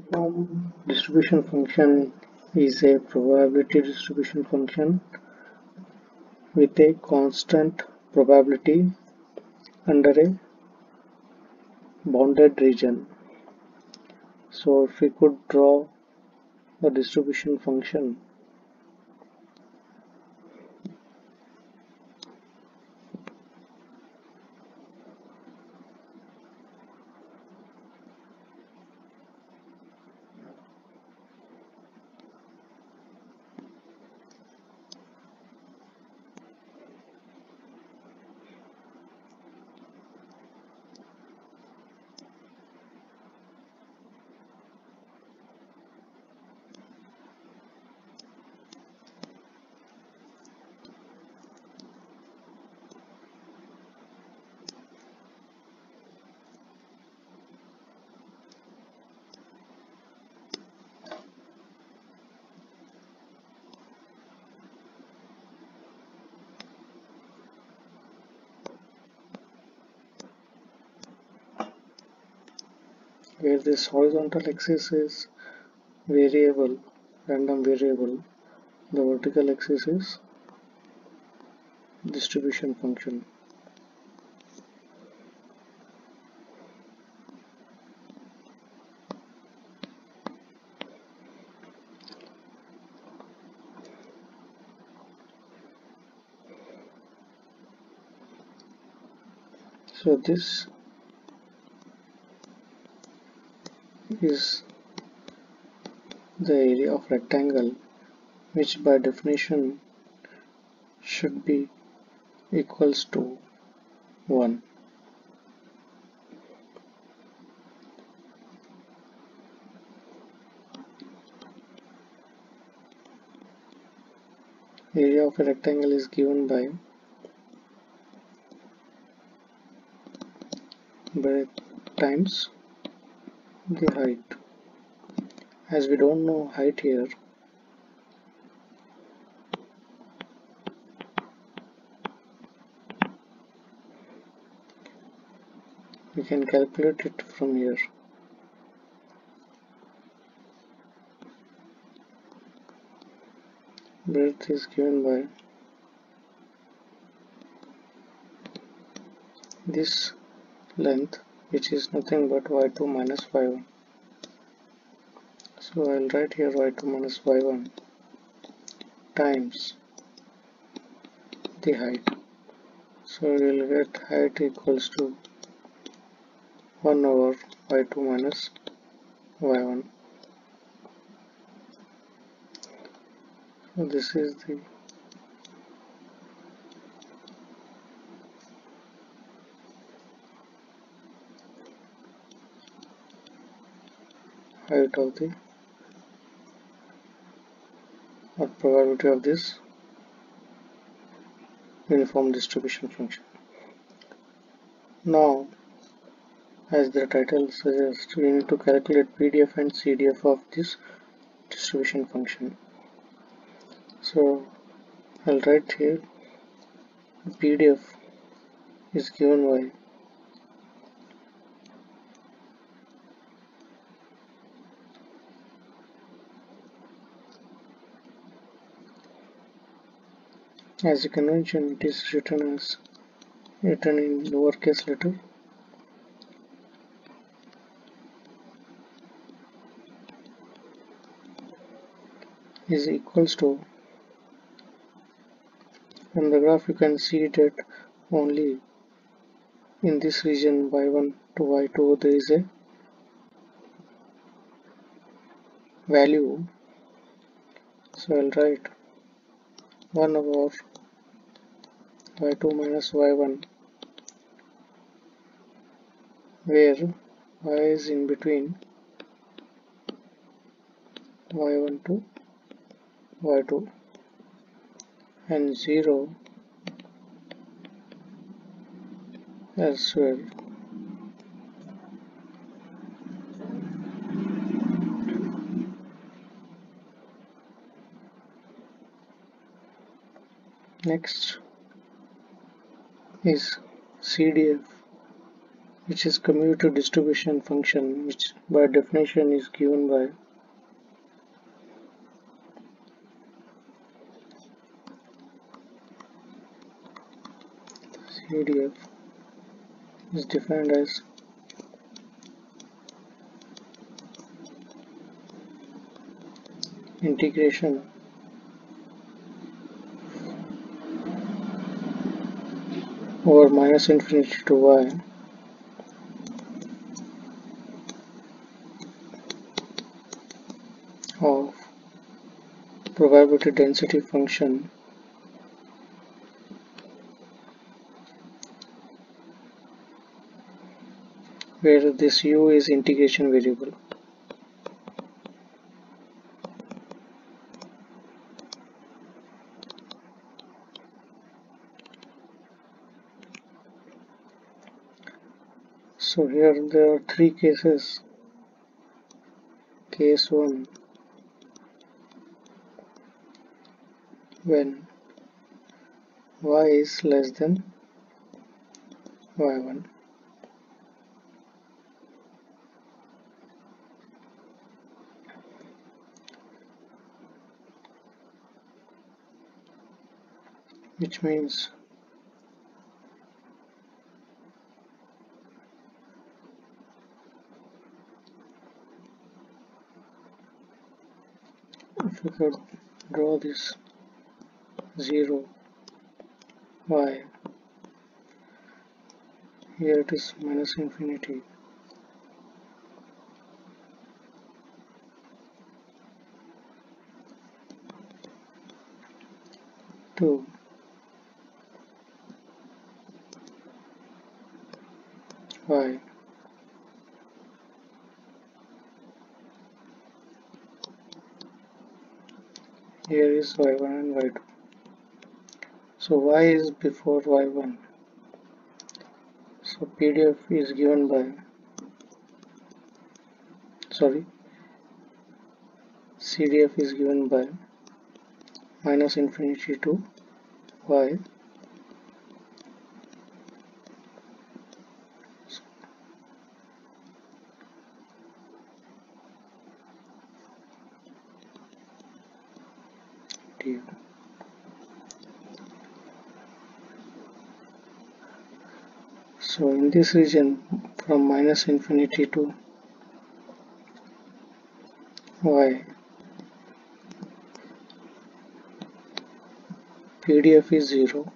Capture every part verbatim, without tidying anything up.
uniform distribution function is a probability distribution function with a constant probability under a bounded region. So if we could draw the distribution function, where this horizontal axis is variable, random variable, the vertical axis is distribution function. So this is the area of rectangle, which by definition should be equals to one. Area of a rectangle is given by breadth times the height. As we don't know height here, we can calculate it from here. Breadth is given by this length, which is nothing but y two minus y one. So I'll write here y two minus y one times the height. So we'll get height equals to one over y two minus y one. So this is the height of the or probability of this uniform distribution function. Now, as the title suggests, we need to calculate P D F and C D F of this distribution function. So I'll write here P D F is given by as a convention, it is written as written in lowercase letter. Is equals to. On the graph, you can see that only in this region y one to y two there is a value. So I'll write one over y two minus y one, where y is in between y one to y two, and zero elsewhere. Next is C D F which is commutative distribution function, which by definition is given by C D F is defined as integration over minus infinity to y of probability density function where this u is integration variable. So here there are three cases. Case one, when y is less than y one. Which means if we could draw this zero y, here it is minus infinity to y here is y one and y two. So y is before y one, so P D F is given by sorry C D F is given by minus infinity to y, so in this region from minus infinity to y, P D F is zero,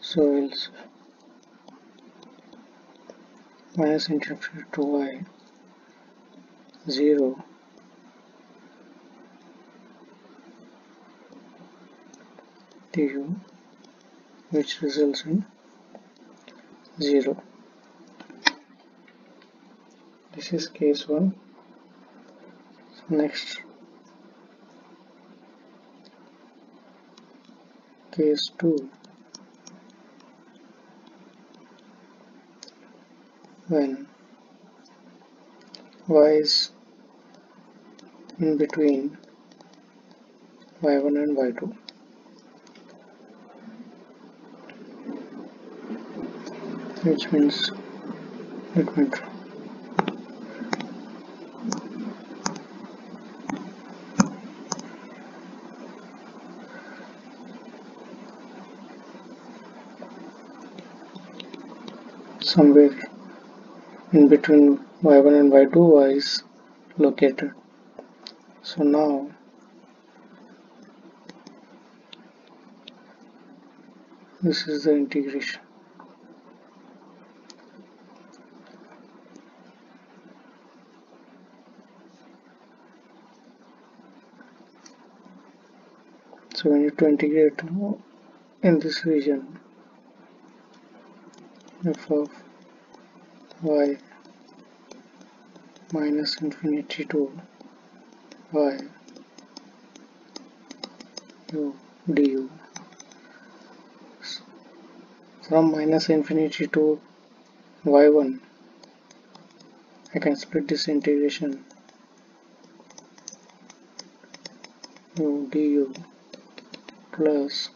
so else minus infinity to y zero u, which results in zero. This is case one. So next, case two, when y is in between y one and y two. Which means let me draw. Somewhere in between y one and y two y is located. So now this is the integration. So we need to integrate in this region f of y minus infinity to y u du. From minus infinity to y one, I can split this integration u du. Plus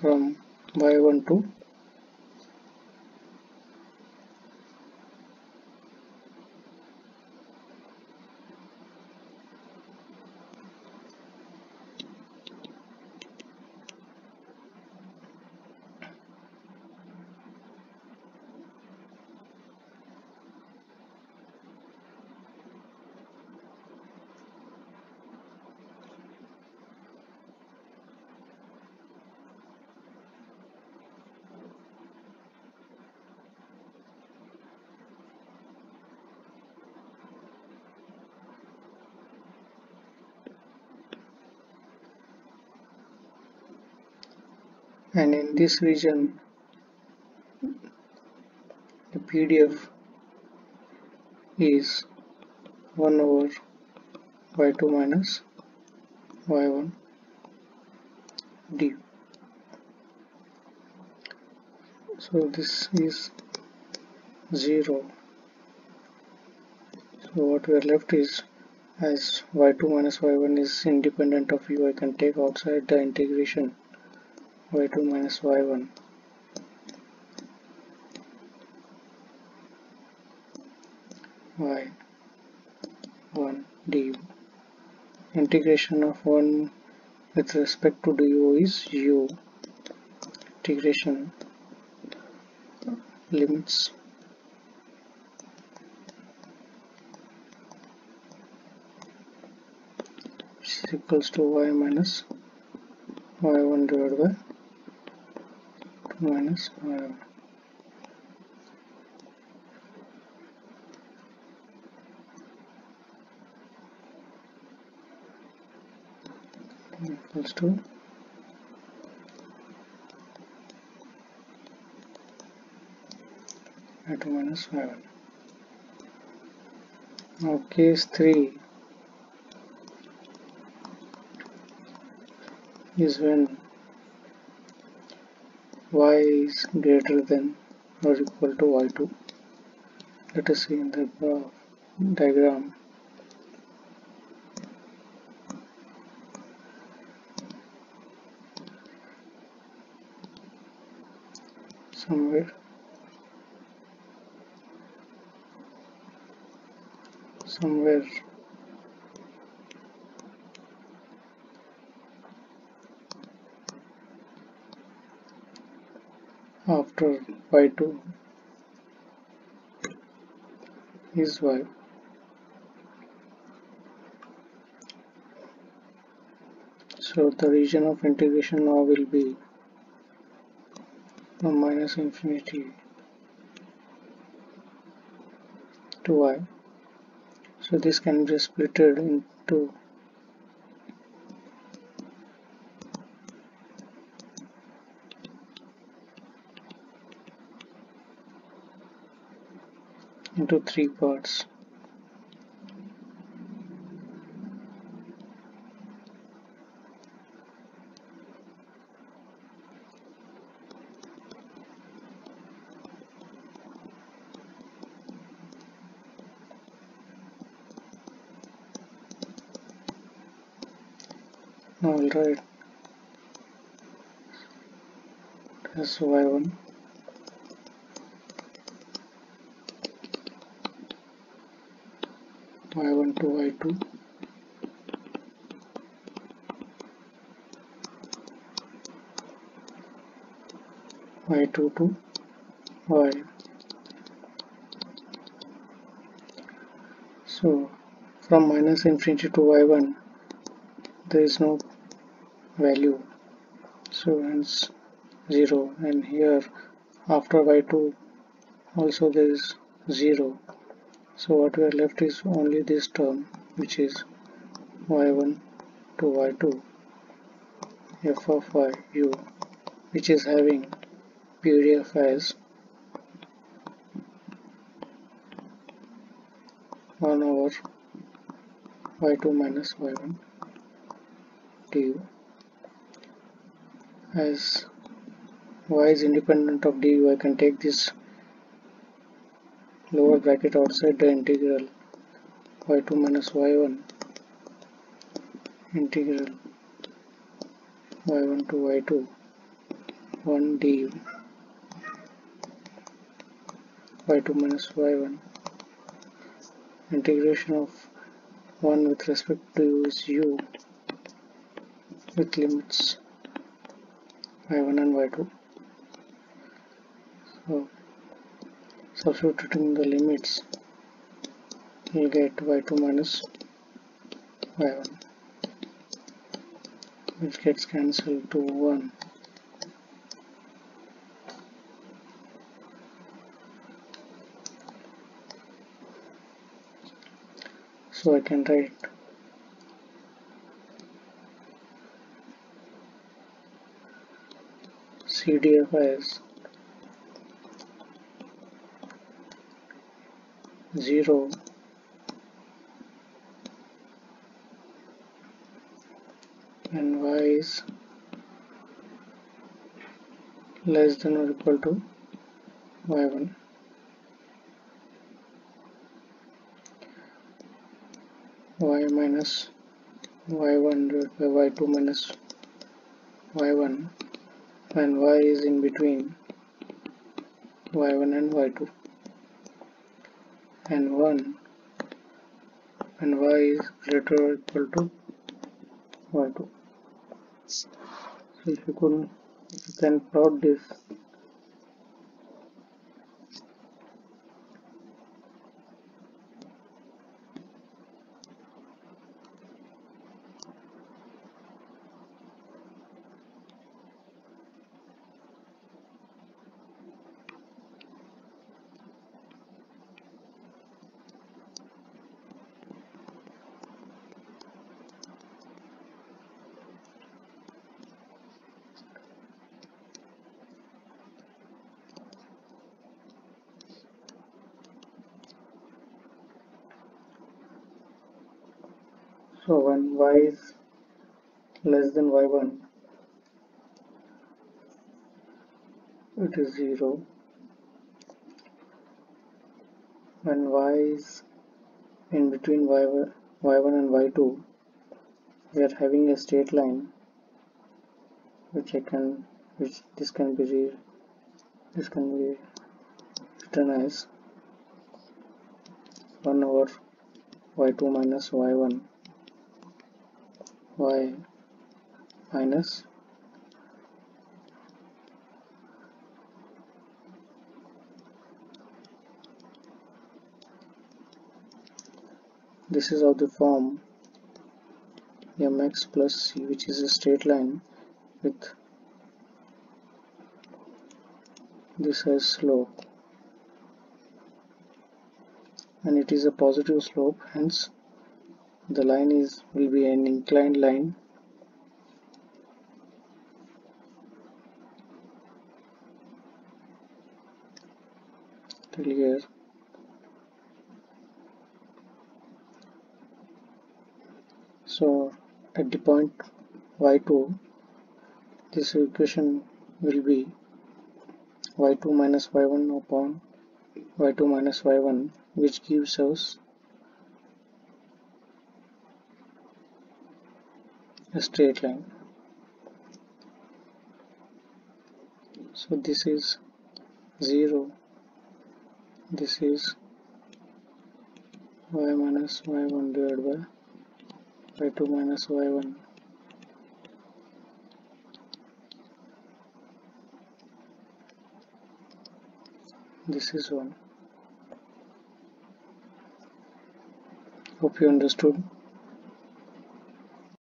from y one to and in this region the P D F is one over y two minus y one d. So this is zero. So what we are left is, as y two minus y one is independent of u, I can take outside the integration y two minus y one. y one d. Integration of one with respect to du is u. Integration limits equals to y minus y one divided by two minus y one. Equals to y two minus y one. Now case three is when y is greater than or equal to y two. Let us see in the graph diagram. Somewhere, somewhere after y two is y. So the region of integration now will be from minus infinity to y. So this can be splitted into into three parts. Now I'll write as y one y one to y two y two to y. So from minus infinity to y one there is no value, so hence zero, and here after y two also there is zero. So what we are left is only this term, which is y one to y two f of y u, which is having P D F as one over y two minus y one du. As y is independent of du, I can take this lower bracket outside the integral y two minus y one integral y one to y two one d y two minus y one. Integration of one with respect to u is u, with limits y one and y two. So substituting the limits, you'll get y two minus y one, which gets cancelled to one. So I can write C D F is zero and y is less than or equal to y one. Y minus y one divided by y two minus y one, and y is in between y one and y two, and one, and y is greater or equal to y two. So if you could if you can plot this, so when y is less than y one, it is zero. When y is in between y one and y two, we are having a straight line, which I can, which this can be re, this can be written as one over y two minus y one. Y minus this is of the form mx plus c, which is a straight line with this as slope, and it is a positive slope, hence the line is will be an inclined line, till here. So at the point y two, this equation will be y two minus y one upon y two minus y one, which gives us a straight line. So this is zero, this is y minus y one divided by y two minus y one, this is one. Hope you understood.